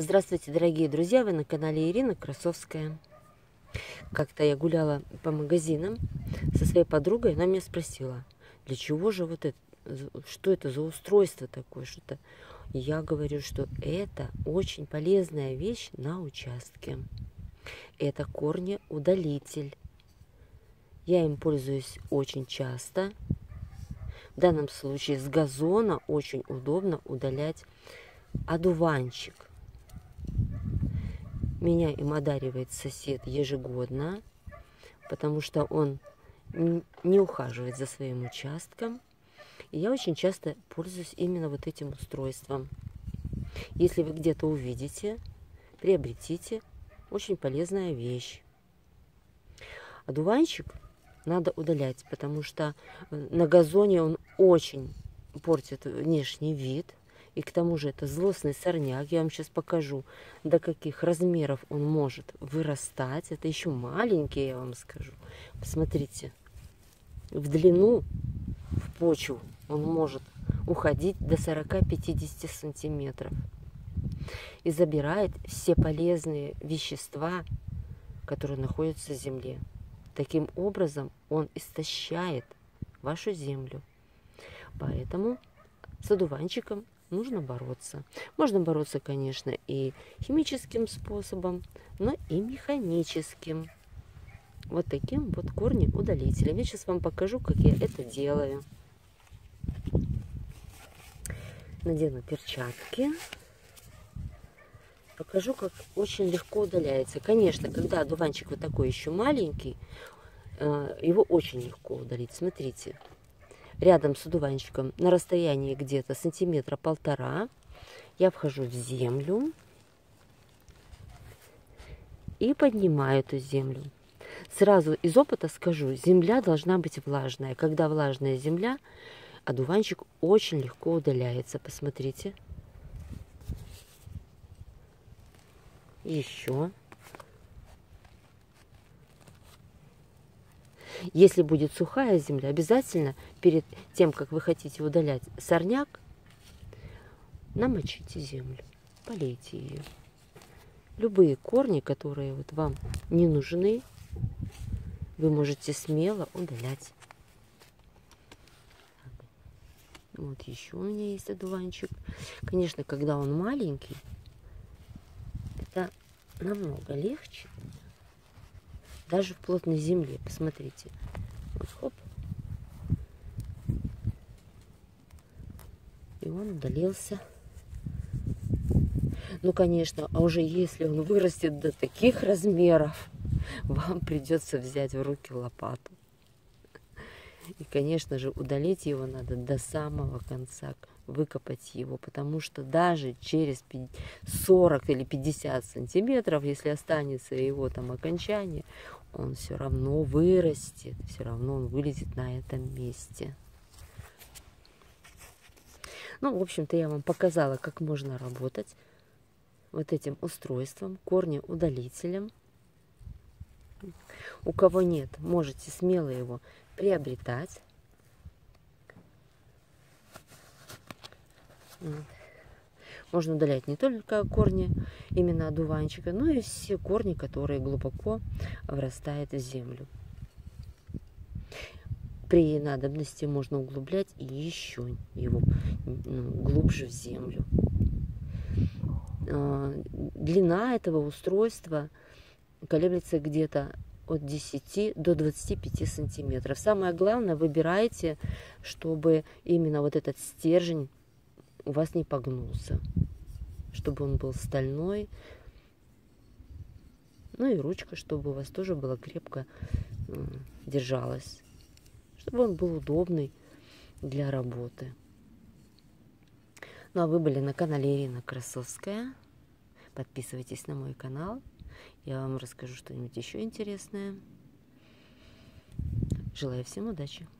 Здравствуйте, дорогие друзья! Вы на канале Ирина Красовская. Как-то я гуляла по магазинам со своей подругой, она меня спросила, для чего же вот это, что это за устройство такое, что-то. Я говорю, что это очень полезная вещь на участке. Это корнеудалитель. Я им пользуюсь очень часто. В данном случае с газона очень удобно удалять одуванчик. Меня им одаривает сосед ежегодно, потому что он не ухаживает за своим участком. И я очень часто пользуюсь именно вот этим устройством. Если вы где-то увидите, приобретите. Очень полезная вещь. Одуванчик надо удалять, потому что на газоне он очень портит внешний вид. И к тому же это злостный сорняк. Я вам сейчас покажу, до каких размеров он может вырастать. Это еще маленький, я вам скажу. Посмотрите, в длину, в почву он может уходить до 40-50 сантиметров. И забирает все полезные вещества, которые находятся в земле. Таким образом он истощает вашу землю. Поэтому с одуванчиком нужно бороться. Можно бороться, конечно, и химическим способом, но и механическим. Вот таким вот корнеудалителем. Я сейчас вам покажу, как я это делаю. Надену перчатки. Покажу, как очень легко удаляется. Конечно, когда одуванчик вот такой еще маленький, его очень легко удалить. Смотрите, рядом с одуванчиком на расстоянии где-то 1-1,5 сантиметра я вхожу в землю и поднимаю эту землю. Сразу из опыта скажу, земля должна быть влажная. Когда влажная земля, одуванчик очень легко удаляется. Посмотрите. Еще. Если будет сухая земля, обязательно перед тем, как вы хотите удалять сорняк, намочите землю, полейте ее. Любые корни, которые вот вам не нужны, вы можете смело удалять. Вот еще у меня есть одуванчик. Конечно, когда он маленький, это намного легче. Даже в плотной земле. Посмотрите. Вот, хоп. И он удалился. Ну, конечно, а уже если он вырастет до таких размеров, вам придется взять в руки лопату. И, конечно же, удалить его надо до самого конца, выкопать его, потому что даже через 40 или 50 сантиметров, если останется его там окончание, он все равно вырастет, все равно он вылезет на этом месте. Ну, в общем-то, я вам показала, как можно работать вот этим устройством, корнеудалителем. У кого нет, можете смело его приобретать. Можно удалять не только корни именно одуванчика, но и все корни, которые глубоко врастают в землю. При надобности можно углублять и еще его глубже в землю. Длина этого устройства колеблется где-то от 10 до 25 сантиметров. Самое главное, выбирайте, чтобы именно вот этот стержень у вас не погнулся, чтобы он был стальной. Ну и ручка, чтобы у вас тоже была крепко держалась, чтобы он был удобный для работы. Ну а вы были на канале Ирина Красовская. Подписывайтесь на мой канал. Я вам расскажу что-нибудь еще интересное. Желаю всем удачи!